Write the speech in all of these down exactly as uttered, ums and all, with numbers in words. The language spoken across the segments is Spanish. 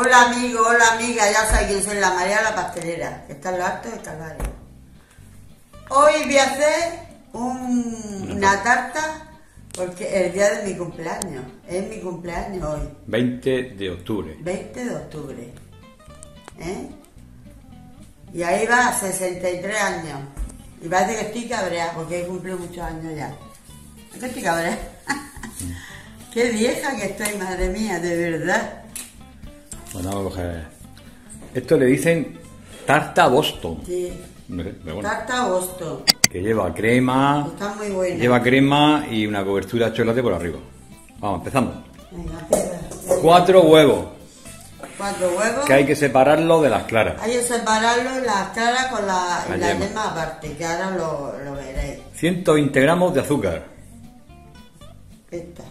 Hola amigo, hola amiga, ya sabéis quién soy, la María de la pastelera, que está en los altos de Calvario. Hoy voy a hacer un, una tarta porque el día de mi cumpleaños, es mi cumpleaños hoy. veinte de octubre. veinte de octubre. ¿Eh? Y ahí va sesenta y tres años. Y parece que estoy cabreada porque he cumplido muchos años ya. ¿Es que estoy cabreada? Qué vieja que estoy, madre mía, de verdad. Bueno, vamos a ver. Esto le dicen tarta Boston. Sí. Bueno, tarta Boston. Que lleva crema. Pues está muy buena. Lleva crema y una cobertura de chocolate por arriba. Vamos, empezamos. Venga, empieza. Cuatro huevos. Cuatro huevos. Que hay que separarlo de las claras. Hay que separarlo de las claras con la, la, la yema. yema aparte, que ahora lo, lo veréis. ciento veinte gramos de azúcar. Esta.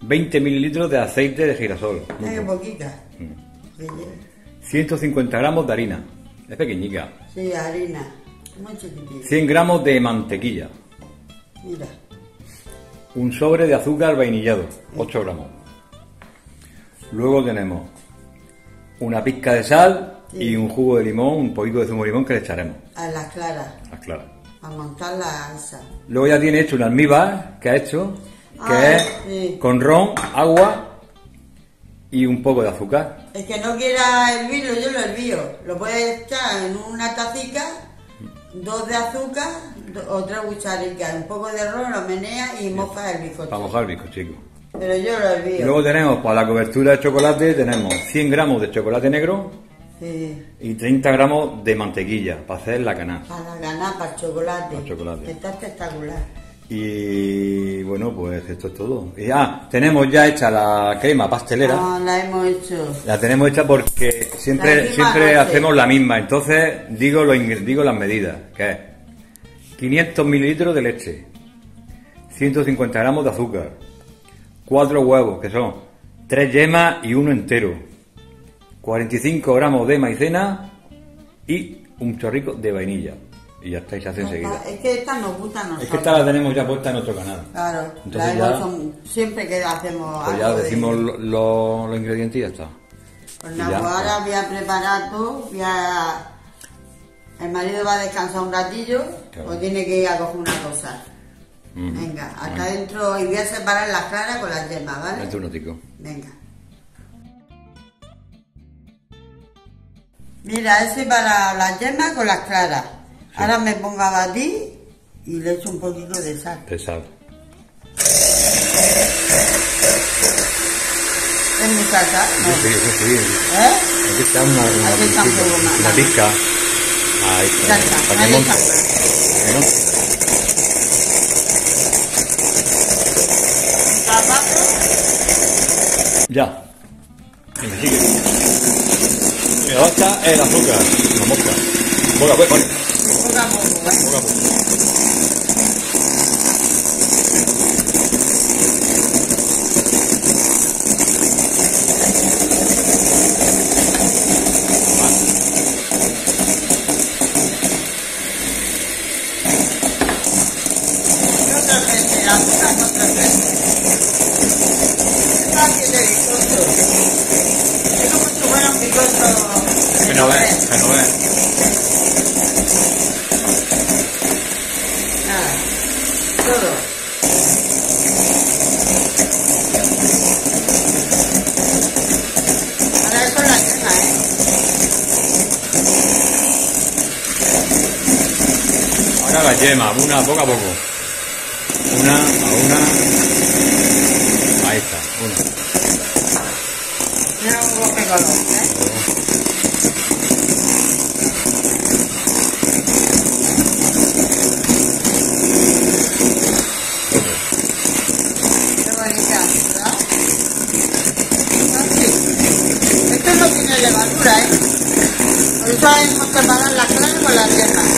veinte mililitros de aceite de girasol. Muy poquita. ciento cincuenta gramos de harina. Es pequeñica. Sí, harina. Muy chiquitita. cien gramos de mantequilla. Mira. Un sobre de azúcar vainillado. ocho gramos. Luego tenemos una pizca de sal, sí, y un jugo de limón, un poquito de zumo de limón que le echaremos. A las claras. A las claras. A montarla a esa. Luego ya tiene hecho un almíbar que ha hecho, que ah, es sí, con ron, agua y un poco de azúcar. Es que no quiera hervirlo, yo lo hervío. Lo puedes echar en una tacica, dos de azúcar, otra cucharica, un poco de ron, lo meneas y mojas el bizcocho. Para mojar el bizcocho, chico. Pero yo lo hervío. Y luego tenemos, para la cobertura de chocolate, tenemos cien gramos de chocolate negro, sí, y treinta gramos de mantequilla, para hacer la canasta. Para la canasta, para el chocolate. Para el chocolate. Está espectacular. Y bueno, pues esto es todo. Y ah, tenemos ya hecha la crema pastelera. No, la hemos hecho. La tenemos hecha porque siempre, siempre hacemos la misma. Entonces digo, los digo las medidas, que es quinientos mililitros de leche, ciento cincuenta gramos de azúcar, cuatro huevos, que son tres yemas y uno entero, cuarenta y cinco gramos de maicena y un chorrico de vainilla. Y ya estáis, hace enseguida. Es que esta nos gusta a nosotros. Es que esta la tenemos ya puesta en nuestro canal. Claro, entonces ya, son, siempre que hacemos pues algo. Ya decimos de... los lo, lo ingredientes y ya está. Pues nada, pues ahora voy a preparar todo. Voy a... El marido va a descansar un ratillo, claro, o tiene que ir a coger una cosa. Mm. Venga, hasta adentro. Y voy a separar las claras con las yemas, ¿vale? Dentro un ratico. Venga. Mira, ese para las yemas con las claras. Sí. Ahora me pongo a batir y le echo un poquito de sal. De sal. ¿Es mi salsa? No. Sí, sí, sí, sí. ¿Eh? Aquí está una... una aquí está un poco más. Una pizca. Ahí está. Ya está. Ahí está. Bueno. ¿Está ya? Y me sigue. Me basta el azúcar. La mosca. Bola, pues, vale. Poco a poco, ¿eh? Poco a poco. Yo otra vez, la azúcar otra vez. Es fácil de bizcocho. Es como si fuera un bizcocho. Que no ves, que no ves. La yema, una poco a poco, una a una, ahí está, una. Mira un poco de color, ¿eh? Qué bonita, ¿verdad? Entonces, esto no tiene levadura, ¿eh? Por eso hemos preparado las claras con las yemas.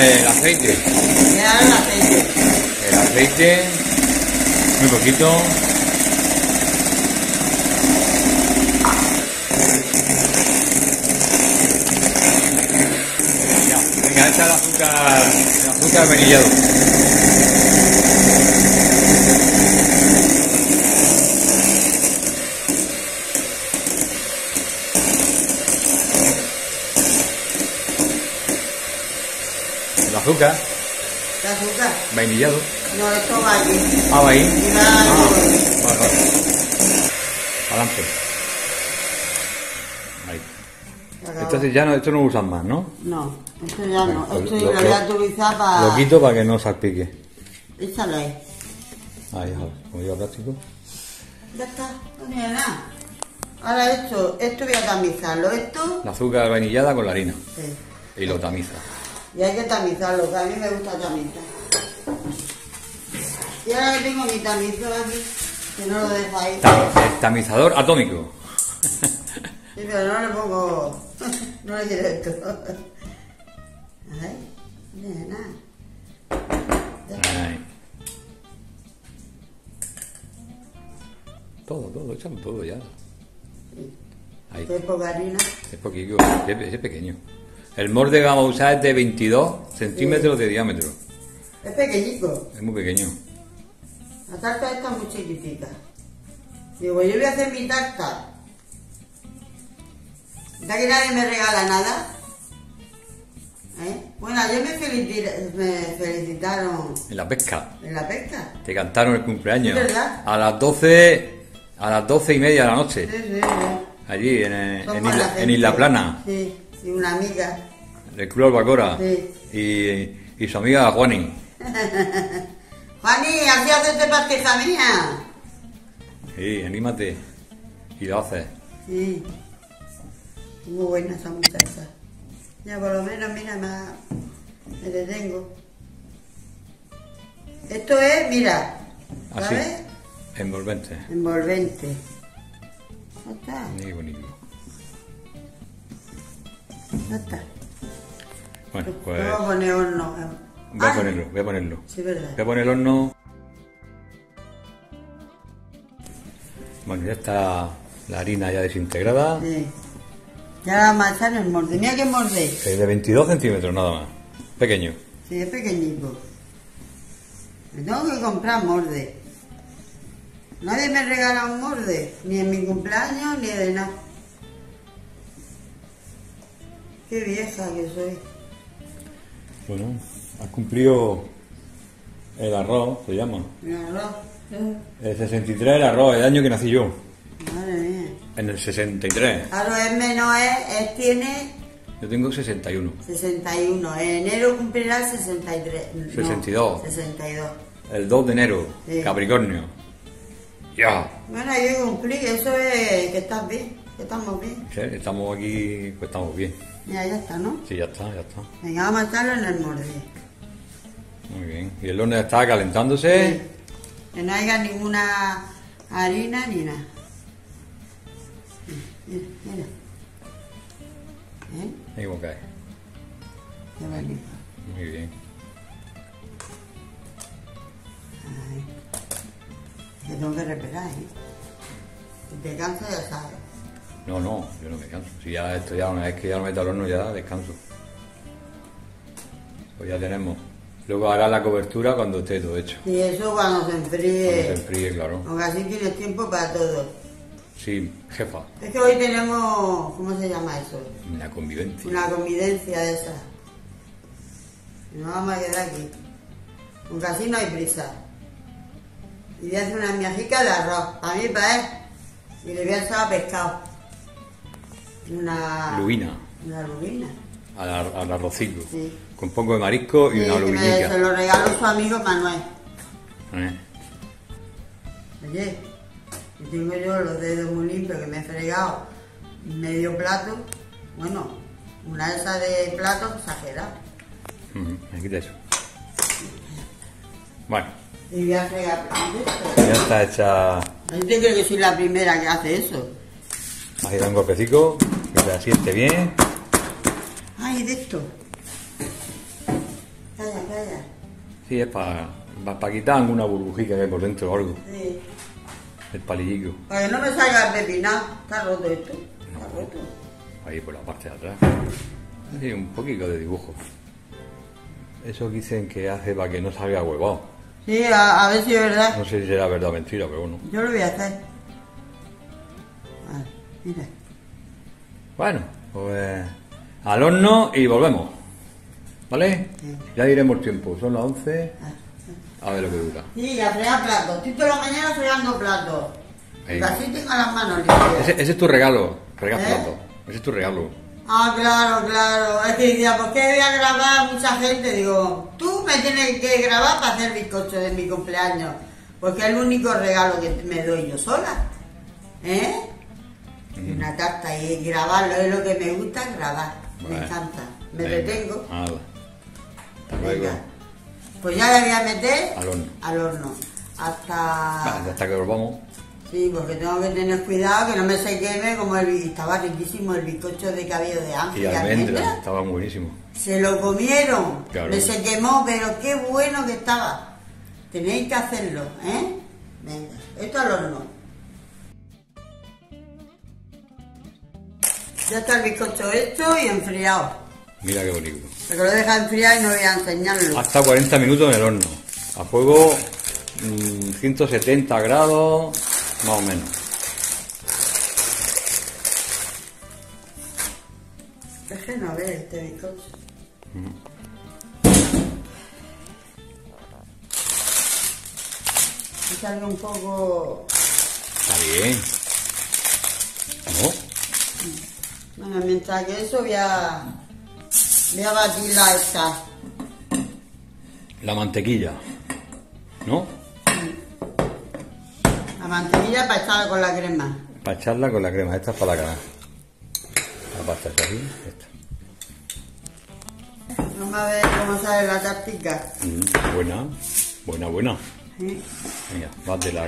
el aceite. Voy a dar el aceite. El aceite, muy poquito. Ya, venga, echa el azúcar, el azúcar vainillado. Azúcar. ¿Qué azúcar? Vainillado. No, esto va aquí. Ah, va ahí. Mira, ah, vale, vale. Adelante. Ahí. Entonces ya no, esto no lo usan más, ¿no? No, esto ya bueno, no. Esto lo, lo voy a utilizar para... Lo quito para que no salpique. Échalo ahí. Ahí, déjalo. Como lleva plástico. Ya está, no tiene nada. Ahora esto, esto voy a tamizarlo. Esto... La azúcar vainillada con la harina. Sí. Y lo tamiza. Y hay que tamizarlo, que a mí me gusta tamizar. Y ahora tengo mi tamizador aquí, que no lo dejo ahí. El tamizador atómico. Sí, pero no le pongo... no le quiero esto. A ver, mira, nada. Ahí. Todo, todo, echan todo ya. Ahí. Es poca harina. Es poquito, es pequeño. El molde que vamos a usar es de veintidós centímetros sí. de diámetro. Es pequeñito. Es muy pequeño. La tarta esta es muy chiquitita. Digo, yo voy a hacer mi tarta. Ya que nadie me regala nada. ¿Eh? Bueno, ayer me, felicita, me felicitaron... En la pesca. En la pesca. Te cantaron el cumpleaños. ¿Es verdad? A las doce... A las doce y media de la noche. Sí, sí, sí. Allí, en, en, en, Isla, en Isla Plana. Sí. Y una amiga. Del Club Albacora. Sí. Y, y su amiga Juani. Juani, así hacerte pastilla mía. Sí, anímate. Y lo haces. Sí. Muy buena esa muchacha. Ya por lo menos, mira, más me detengo. Esto es, mira. ¿Sabes? Así. Envolvente. Envolvente. ¿No está? Muy bonito. No está. Bueno, pues... Voy a poner horno. Voy a ponerlo, voy a ponerlo. Sí, verdad. Voy a poner el horno. Bueno, ya está la harina ya desintegrada. Sí. Ya la vamos a echar en el molde. Mira que molde. Es de veintidós centímetros nada más. Pequeño. Sí, es pequeñito. Me tengo que comprar molde. Nadie me regala un molde. Ni en mi cumpleaños, ni de nada. Qué vieja que soy. Bueno, has cumplido el arroz, se llama. El arroz. El sesenta y tres, el arroz, el año que nací yo. Madre mía. En el sesenta y tres. Claro, es menos, es, es tiene... Yo tengo sesenta y uno. sesenta y uno, en enero cumplirá sesenta y tres. No, sesenta y dos. sesenta y dos. El dos de enero, sí. Capricornio. Ya. Bueno, yo cumplí, eso es que estás bien, que estamos bien. Sí, estamos aquí, pues estamos bien. Mira, ya está, ¿no? Sí, ya está, ya está. Venga, vamos a echarlo en el molde. Muy bien. Y el horno está calentándose. Sí. Que no haya ninguna harina ni nada. Mira, mira. ¿Eh? Ahí va a caer. Ya va listo. Muy bien. Ahí. Te tengo que repelar, ¿eh? Si te canso ya sabes. No, no, yo no me canso. Si ya esto ya, una vez que ya lo meto al horno, ya descanso. Pues ya tenemos. Luego hará la cobertura cuando esté todo hecho. Y eso cuando se enfríe. Cuando se enfríe, claro. Aunque así tienes tiempo para todo. Sí, jefa. Es que hoy tenemos, ¿cómo se llama eso? Una convivencia. Una convivencia esa. Nos vamos a quedar aquí. Aunque así no hay prisa. Y voy a hacer una miajica de arroz. Para mí, para él. Y le voy a echar pescado. Una lubina. Una lubina. Al, al arrocito. Sí. Con poco de marisco y sí, una lubinica. Se lo regaló su amigo Manuel. ¿Eh? Oye, que tengo yo los dedos muy limpios, que me he fregado medio plato. Bueno, una esa de plato exagerado. Mm, aquí te eso. Bueno. Y voy a fregar. Ya está hecha. Yo creo que soy la primera que hace eso. Ahí da un golpecito, que se asiente bien. Ay, de esto. Calla, calla. Sí, es para pa quitar alguna burbujica que hay por dentro o algo. Sí. El palillico. Para que no me salga el pepinado. Está roto esto. No. Está roto. Ahí por la parte de atrás. Hay un poquito de dibujo. Eso dicen que hace para que no salga huevado. Sí, a, a ver si es verdad. No sé si será verdad o mentira, pero bueno. Yo lo voy a hacer. Vale, mira. Bueno, pues al horno y volvemos. ¿Vale? Sí. Ya diremos el tiempo. Son las once. A ver lo que dura. Sí, a fregar platos. Estoy toda la mañana fregando platos. Casi tengo las manos limpias. Ese, ese es tu regalo. Fregar ¿Eh? platos. Ese es tu regalo. Ah, claro, claro. Es que decía, ¿por qué voy a grabar a mucha gente? Digo, tú me tienes que grabar para hacer bizcocho de mi cumpleaños. Porque es el único regalo que me doy yo sola. ¿Eh? Mm. Una tarta y grabarlo es lo que me gusta, grabar. Vale. Me encanta. Me Venga. detengo. Ah, hasta luego. Pues ya la voy a meter al horno. Al horno. Hasta... Vale, hasta que volvamos. Sí, porque tengo que tener cuidado que no me se queme, como el, estaba riquísimo el bizcocho de cabello de ángel. Y almendra, estaba buenísimo. Se lo comieron, claro. Me se quemó, pero qué bueno que estaba. Tenéis que hacerlo, ¿eh? Venga, esto al horno. Ya está el bizcocho hecho y enfriado. Mira qué bonito. Porque lo deja enfriar y no voy a enseñarlo. Hasta cuarenta minutos en el horno. A fuego mmm, ciento setenta grados. Más o menos. Déjenme a ver este bizcocho. Mm. Que salga un poco... Está bien. ¿No? Bueno, mientras que eso voy a... Voy a batir la esta. La mantequilla. ¿No? La mantequilla para echarla con la crema. Para echarla con la crema, esta es para la cara. La pasta está aquí, esta. Vamos a ver cómo sale la tartica. Mm, buena, buena, buena. Sí. Venga, bate la...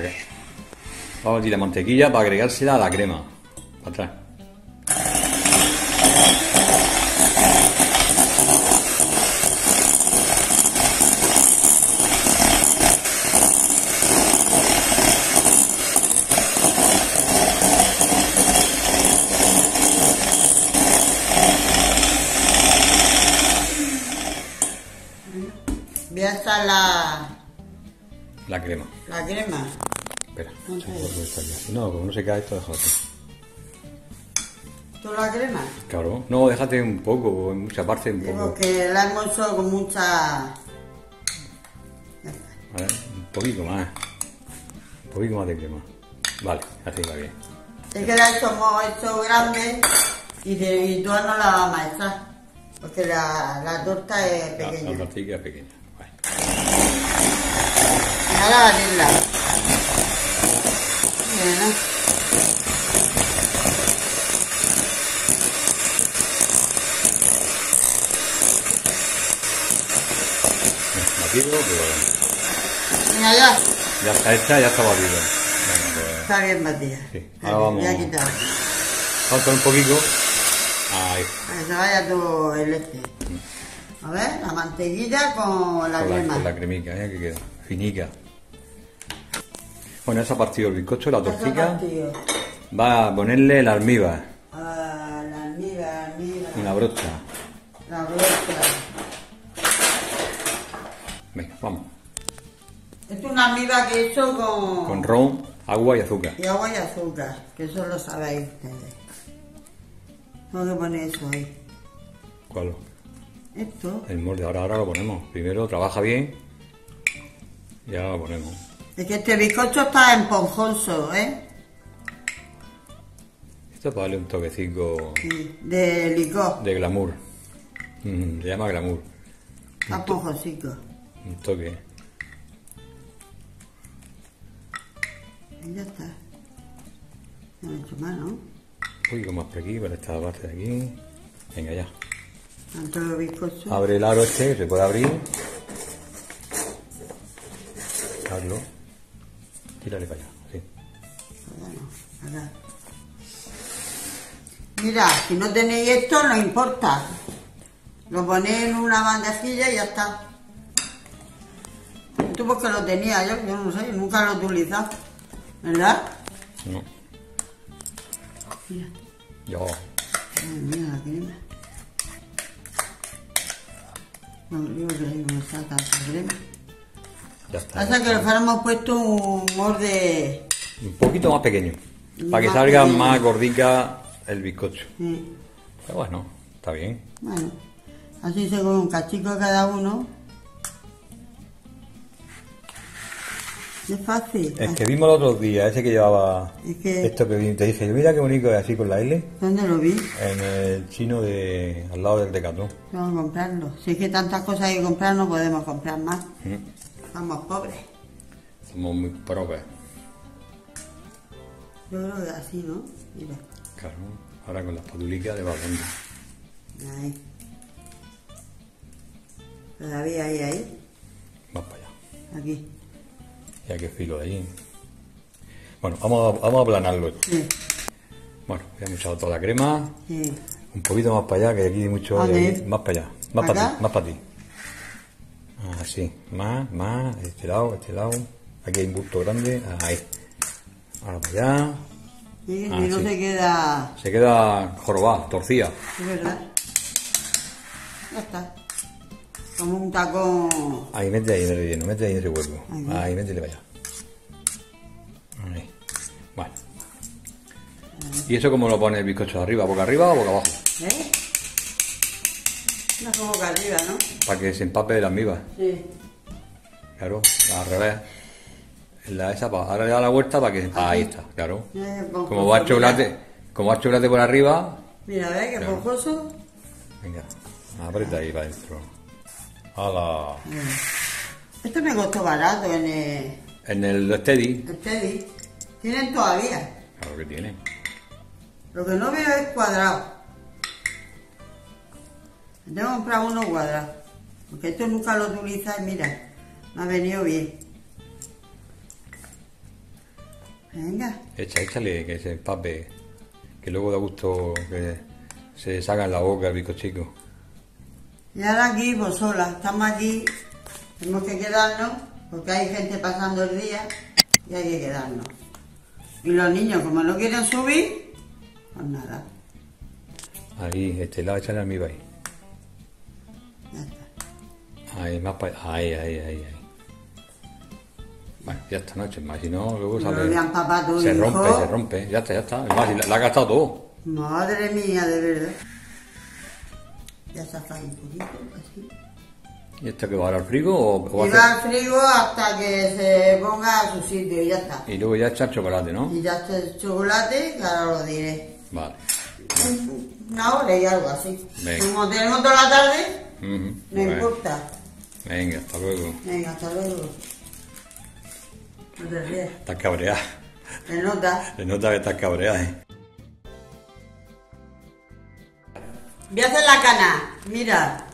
Vamos a tirar la mantequilla para agregársela a la crema. Para atrás. Voy a estar la... La crema. La crema. Espera. No, sé. no como no se cae esto, déjate. ¿Tú la crema? Claro. No, déjate un poco, en mucha parte un poco. Porque la hemos hecho con mucha... Vale, un poquito más. Un poquito más de crema. Vale, así va bien. Es que la hemos hecho grande y, de, y tú no la vas a echar. Porque la, la torta es pequeña. La, la tortilla es pequeña. Ahora batirla. Bueno. Batirlo, pero... Mira ya. Ya está hecha, ya está batida. Bueno, pues... Está bien batida. Sí. Ahora vamos. Ya quitado. Falta un poquito. Ahí. Para que se vaya todo el este. A ver, la mantequilla con la con crema. La, con la cremica, ¿eh? Que queda finica. Bueno, eso ha partido el bizcocho, la tortilla. Va a ponerle la almíbar. Ah, la almíbar, almíbar. Una brocha. La brocha. Venga, vamos. Es una almíbar que he hecho con... Con ron, agua y azúcar. Y agua y azúcar, que eso lo sabéis ustedes. Tengo que poner eso ahí. ¿Cuál? Esto. El molde, ahora, ahora lo ponemos. Primero trabaja bien y ahora lo ponemos. Es que este bizcocho está esponjoso, ¿eh? Esto es para darle un toquecito... Sí, de licor. De glamour. Mm, se llama glamour. Está esponjosico. Un toque. Y ya está. Ya lo he hecho mal, ¿no? Un poquito más por aquí, para esta parte de aquí. Venga ya. Abre el aro este, que se puede abrir. Hazlo. Tírale para allá, así. Bueno, acá. Mira, si no tenéis esto, no importa. Lo ponéis en una bandejilla y ya está. Tú porque lo tenía yo, yo no sé, nunca lo he utilizado, ¿verdad? No. Mira. Yo. Ay, mira la crema. Bueno, yo creo que me saca la crema. Ya está. Hasta que le hubiéramos puesto un molde... Un poquito más pequeño. Más para que salga pequeño. Más gordica el bizcocho. Sí. Pero bueno, está bien. Bueno, así se come un cachico cada uno. Es fácil. Es que vimos los otros días, ese que llevaba es que... esto que te dije, mira qué bonito es así con la L. ¿Dónde lo vi? En el chino de al lado del Decathlon. Vamos a comprarlo. Si es que tantas cosas hay que comprar, no podemos comprar más. ¿Mm? Somos pobres. Somos muy pobres. Yo creo que así, ¿no? Mira. Claro, ahora con la espatulita le va poniendo. Ahí. Todavía ahí, ahí. Vas para allá. Aquí. Ya que filo de ahí. Bueno, vamos a, vamos a aplanarlo. Sí. Bueno, ya hemos echado toda la crema. Sí. Un poquito más para allá, que aquí hay mucho. Aquí. Más para allá. Más para ti, más para ti. Así. Más, más. Este lado, este lado. Aquí hay un gusto grande. Ahí. Ahora para allá. Sí, ah, si no sí. se queda. Se queda jorobada, torcida. Es verdad. Ya está. Como un taco. Ahí, mete ahí en el relleno, mete ahí en ese hueco. Ahí, ahí métele para allá. Ahí. Bueno. ¿Y eso cómo lo pone el bizcocho? ¿Arriba, boca arriba o boca abajo? ¿Eh? No es boca arriba, ¿no? Para que se empape de las mivas. Sí. Claro, al revés. La, esa, ahora le da la vuelta para que se... Ahí está, claro. Eh, como va chocolate, como va chocolate por arriba. Mira, ve que claro. Esponjoso. Venga, aprieta ahí para adentro. ¡Hala! Esto me costó barato en el... En el Steady. El Steady. Tienen todavía. Claro que tienen. Lo que no veo es cuadrado. Tengo que comprar uno cuadrado. Porque esto nunca lo utiliza y mira, me ha venido bien. Venga. Echa, échale, que se empape. Que luego da gusto que se saca en la boca el bizcochico. Y ahora aquí, pues sola, estamos aquí, tenemos que quedarnos, porque hay gente pasando el día y hay que quedarnos. Y los niños, como no quieren subir, pues nada. Ahí, este lado, échale al mío ahí. Ya está. Ahí, más para allá. Ahí, ahí, ahí, ahí. Bueno, ya está, noche, más si no, luego sale. Se rompe, se rompe, ya está, ya está. Además, la, la ha gastado todo. Madre mía, de verdad. Ya sacáis un poquito, así. ¿Y esto que va al frigo o va a...? Va al frigo hasta que se ponga a su sitio y ya está. Y luego ya echar chocolate, ¿no? Y ya está el chocolate, que ahora lo diré. Vale. Una hora y algo así. Venga. Como tenemos toda la tarde, uh-huh. no importa. Venga, hasta luego. Venga, hasta luego. No te rías. Estás cabreada. Se nota. Se nota que estás cabreada, ¿eh? Voy a hacer la cana, mira.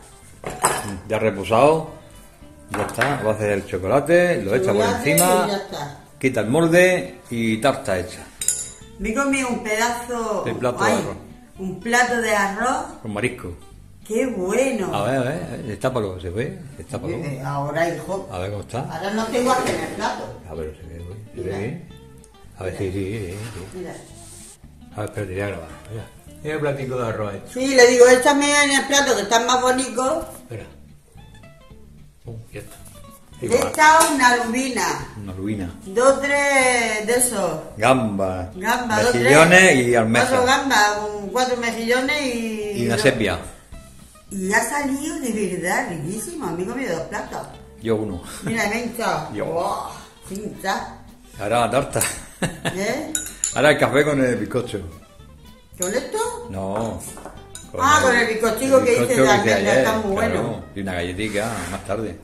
Ya reposado, ya está, va a hacer el chocolate, el lo chocolate echa por encima, ya está. Quita el molde y tarta hecha. Me he comido un pedazo de plato, ay, de arroz. Un plato de arroz. Con marisco. ¡Qué bueno! A ver, a ver, destápalo, ¿se ve? Destápalo. Ahora, hijo. A ver cómo está. Ahora no tengo aquí en el plato. A ver, se ve, se mira. ve. A ver, mira. Sí, sí, sí, sí. Mira. A ver, espérate, ya grabado, mira. El platico de arroz. Hecho. Sí, le digo, échame en el plato que están más bonitos. Espera. Uh, ya está. Le he echado una lubina. Una lubina. Dos, tres de esos. Gamba. Gamba, dos, tres. Mejillones y almejas. Cuatro gambas, cuatro mejillones y... Y una sepia. Y ha salido de verdad riquísimo. A mí he comido dos platos. Yo uno. Mira, me he echado. Yo. Oh, cinta. Ahora la tarta. ¿Eh? Ahora el café con el bizcocho. ¿Con esto? No. Con ah, el, con el bizcochico que hice de almendra, está muy claro, bueno. Y una galletita más tarde.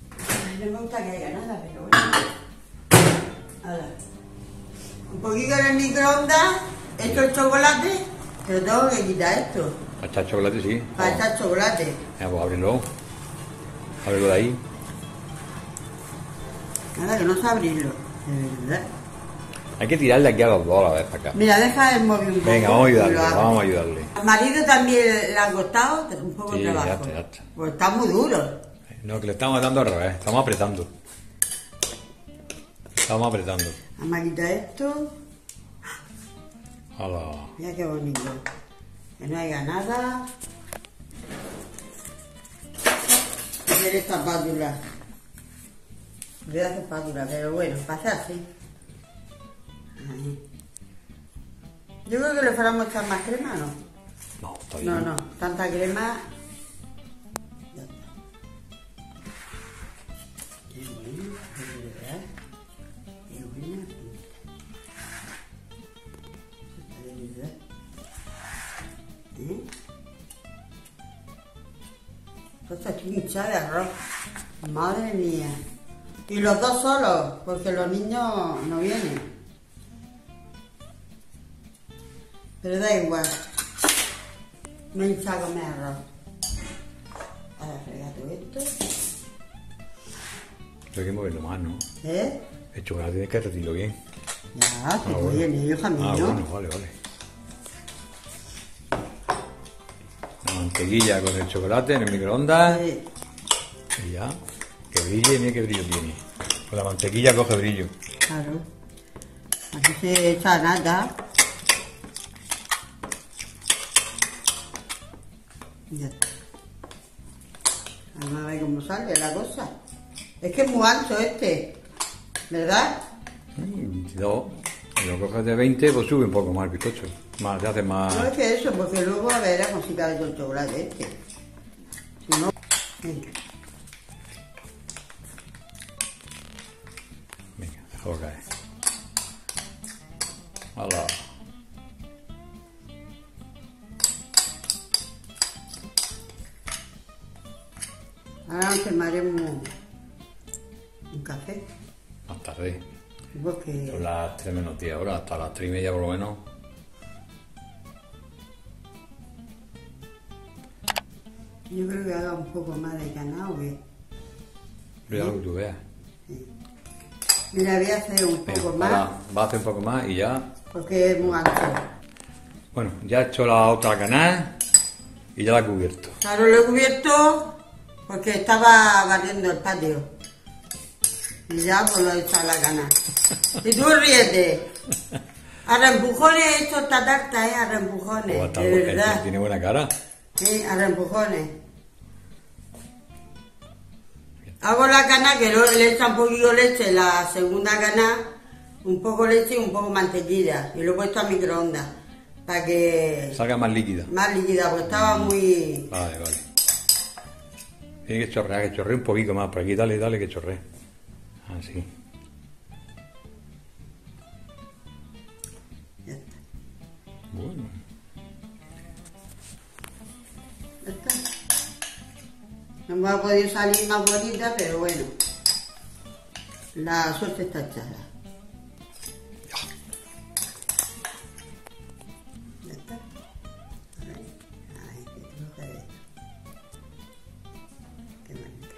Ay, no me gusta que haya nada, pero bueno. Ahora, un poquito en el microondas, esto es chocolate, pero tengo que quitar esto. Para echar chocolate, sí. Para echar chocolate. Ya, pues ábrelo. Ábrelo de ahí. Nada, que no sé abrirlo, de verdad. Hay que tirarle aquí a los dos a la vez para acá. Mira, deja el móvil un poco. Venga, vamos a ayudarle, vamos a ayudarle. Al marido también le ha costado un poco de trabajo. Sí, ya está, ya está. Pues está muy duro. No, que le estamos dando al revés, estamos apretando. Vamos apretando. Vamos a quitar esto. ¡Hala! Mira qué bonito. Que no haya nada. Hacer esta espátula. Voy a hacer espátula, pero bueno, pasa así. Yo creo que le fuéramos a echar más crema, ¿no? No, está bien. No, no, tanta crema. Esta quincha de arroz, madre mía. Y los dos solos, porque los niños no vienen. Pero da igual. No hincha a comer arroz. Ahora fregate esto. Pero hay que moverlo más, ¿no? ¿Eh? El chocolate tienes que retirarlo bien. Ya, que ah, bueno. Viene, hija mía. Ah, bueno, vale, vale. Mantequilla con el chocolate en el microondas. Sí. Y ya, que brille, mira que brillo tiene. Con la mantequilla coge brillo. Claro. Aquí se echa nata. Ya está. Vamos a ver cómo sale la cosa. Es que es muy ancho este, ¿verdad? veintidós. Si lo coges de veinte, pues sube un poco más el bizcocho. Más, te hace más... No es que eso, porque luego a ver la cosita del chocolate este. Si no... Venga. Venga, déjalo caer. ¡Hala! Ahora nos tomaremos un café. Más tarde. Porque... Son las tres menos diez ahora, hasta las tres y media por lo menos. Yo creo que haga un poco más de cannabis. Pero ya lo que tú veas. Sí. Mira, voy a hacer un poco más. Va a hacer un poco más y ya. Porque es muy alto. Bueno, ya he hecho la otra canal y ya la he cubierto. Claro, lo he cubierto porque estaba barriendo el patio. Y ya pues lo he echado la canal. Y tú ríete. A reempujones he hecho esta tarta, ¿eh? A reempujones. De verdad. Tiene buena cara. Sí, a reempujones. Hago la cana que luego le echa un poquito leche, la segunda cana, un poco leche y un poco mantequilla. Y lo he puesto a microondas, para que... Salga más líquida. Más líquida, porque estaba muy... Vale, vale. Tiene que chorrear, que chorree un poquito más por aquí. Dale, dale, que chorree. Así. Ya está. Bueno. No me ha podido salir más bonita, pero bueno, la suerte está echada. Ya está. A ver. Ay, que tengo que ver. Qué bonito.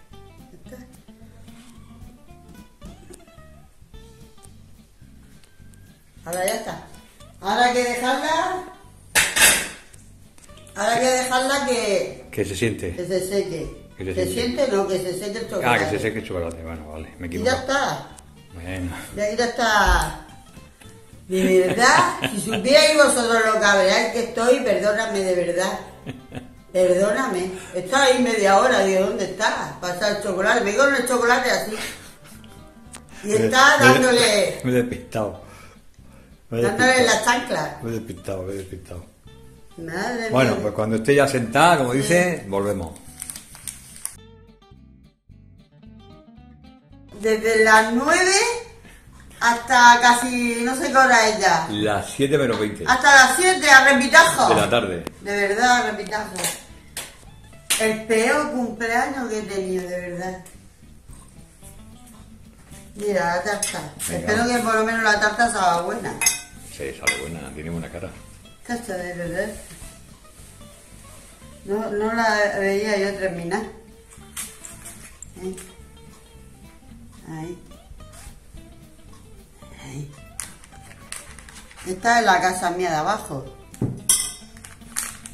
Ya está. Ahora ya está. Ahora hay que dejarla. Ahora hay que dejarla que... Que se siente. Que se seque. Que se, se siente, no, que se seque el chocolate. Ah, que se seque el chocolate, bueno, vale, me equivoco. Y ya está. Bueno. Y aquí ya está. De verdad, si supierais vosotros lo cabreáis que estoy, perdóname de verdad. Perdóname. Estaba ahí media hora, digo, ¿dónde está? Pasa el chocolate, me con el chocolate así. Y está dándole... Me he despistado. Dándole las chanclas. Me he despistado, me he despistado. Madre mía. Bueno, pues cuando esté ya sentada, como dice, volvemos. Desde las nueve hasta casi, no sé qué hora es ya. Las siete menos veinte. Hasta las siete, a repitajo. De la tarde. De verdad, a repitajo. El peor cumpleaños que he tenido, de verdad. Mira, la tarta. Venga. Espero que por lo menos la tarta salga buena. Sí, sale buena, tiene buena cara. Cacha, de verdad. No, no la veía yo terminar. ¿Eh? Ahí. Ahí. Esta es la casa mía de abajo.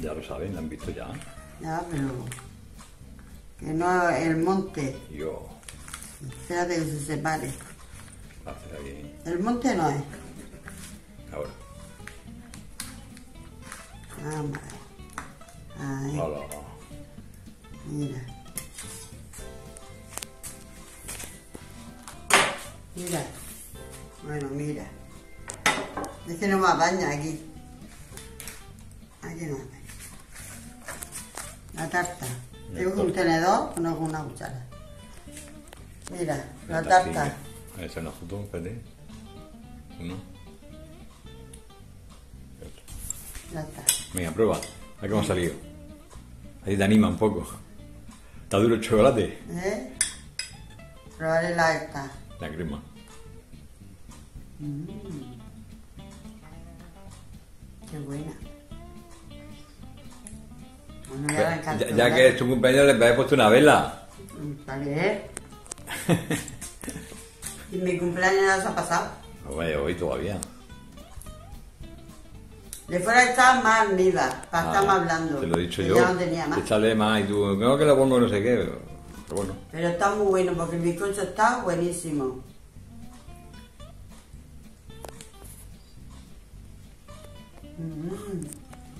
Ya lo saben, la han visto ya. Ya, pero... Que no el monte. Yo. Espérate que se separe. hacer aquí. El monte no es. Ahora. Vamos a ver. Ahí. Hola. Mira. Mira. Bueno, mira. Es que no me apaña aquí. Aquí no me. La tarta. Tengo un tenedor, no con una cuchara. Mira, la, la tarta. Esa no es espérate. Uno. Ya está. Venga, prueba. A ver cómo ha salido. Ahí te anima un poco. ¿Está duro el chocolate? ¿Eh? Probaré la esta. La crema. Mm. Qué buena. Bueno, ya, pues, ya, ya que es tu cumpleaños le habéis puesto una vela. ¿Para qué? ¿Y mi cumpleaños no se ha pasado? Bueno, hoy todavía. De fuera estaba más viva, para ah, estar más blando. Te lo he dicho yo. Ya no tenía más. Échale más y tú, no que lo pongo no sé qué, pero, pero bueno. Pero está muy bueno porque el bizcocho está buenísimo.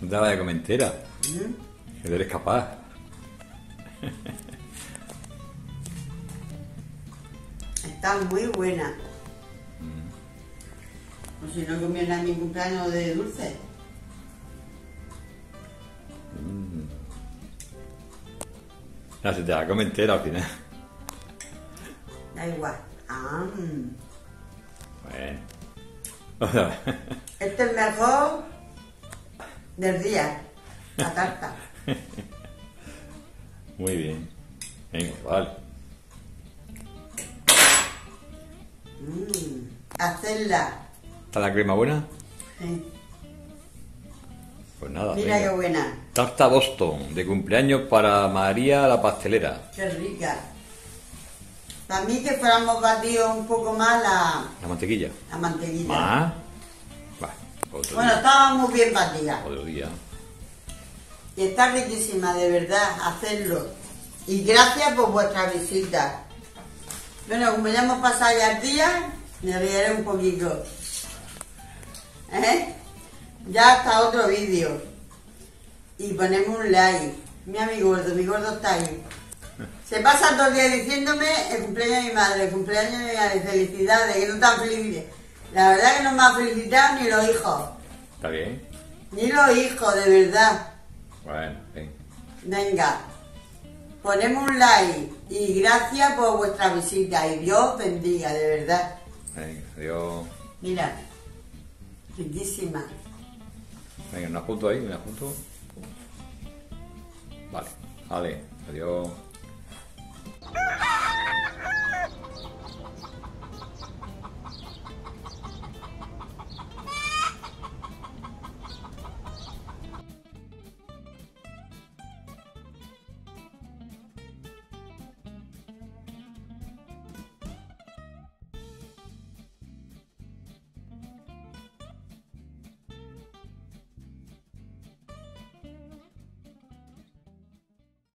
No te hagas de comentera. ¿Mm? Que eres capaz. Está muy buena. Mm. Pues si no comieron a mi cumpleaños de dulce. Mm. No, se te la come entera al final. Da igual. Ah. Bueno. Este es el mejor del día. La tarta. Muy bien. Venga, vale. Mmm, hacerla. ¿Está la crema buena? Sí. Pues nada. Mira venga. Qué buena. Tarta Boston, de cumpleaños para María la pastelera. Qué rica. Para mí que fuéramos batido un poco más la... La mantequilla. La mantequilla. Más. Bah, otro bueno, día. Estaba muy bien batida. Otro día. Y está riquísima, de verdad, hacerlo. Y gracias por vuestra visita. Bueno, como ya hemos pasado ya el día, me reiré un poquito. ¿Eh? Ya hasta otro vídeo. Y ponemos un like. Mira mi gordo, mi gordo está ahí. Se pasa todo el día diciéndome el cumpleaños de mi madre, el cumpleaños de mi madre, felicidades, que no están felices. La verdad que no me ha felicitado ni los hijos. ¿Está bien? Ni los hijos, de verdad. Bueno, bien. Venga. Ponemos un like y gracias por vuestra visita y Dios bendiga, de verdad. Venga, adiós. Mira, riquísima. Venga, una foto ahí, una foto. Vale, vale, adiós.